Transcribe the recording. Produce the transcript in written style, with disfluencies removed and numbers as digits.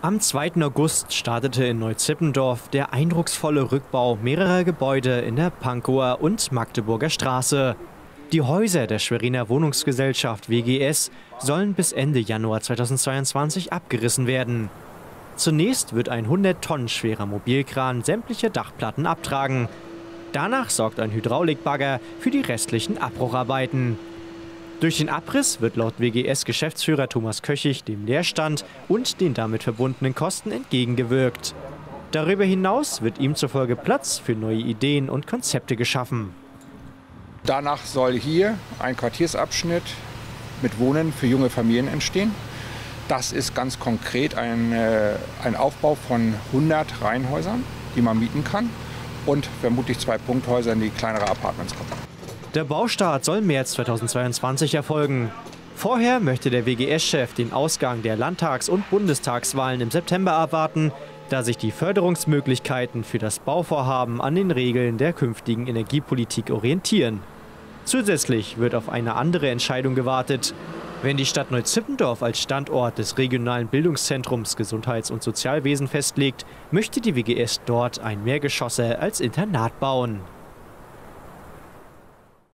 Am 2. August startete in Neu Zippendorf der eindrucksvolle Rückbau mehrerer Gebäude in der Pankower und Magdeburger Straße. Die Häuser der Schweriner Wohnungsgesellschaft WGS sollen bis Ende Januar 2022 abgerissen werden. Zunächst wird ein 100 Tonnen schwerer Mobilkran sämtliche Dachplatten abtragen. Danach sorgt ein Hydraulikbagger für die restlichen Abbrucharbeiten. Durch den Abriss wird laut WGS-Geschäftsführer Thomas Köchig dem Leerstand und den damit verbundenen Kosten entgegengewirkt. Darüber hinaus wird ihm zufolge Platz für neue Ideen und Konzepte geschaffen. Danach soll hier ein Quartiersabschnitt mit Wohnen für junge Familien entstehen. Das ist ganz konkret ein Aufbau von 100 Reihenhäusern, die man mieten kann, und vermutlich 2 Punkthäuser, in die kleinere Apartments kommen. Der Baustart soll März 2022 erfolgen. Vorher möchte der WGS-Chef den Ausgang der Landtags- und Bundestagswahlen im September abwarten, da sich die Förderungsmöglichkeiten für das Bauvorhaben an den Regeln der künftigen Energiepolitik orientieren. Zusätzlich wird auf eine andere Entscheidung gewartet. Wenn die Stadt Neu Zippendorf als Standort des regionalen Bildungszentrums Gesundheits- und Sozialwesen festlegt, möchte die WGS dort ein Mehrgeschosser als Internat bauen.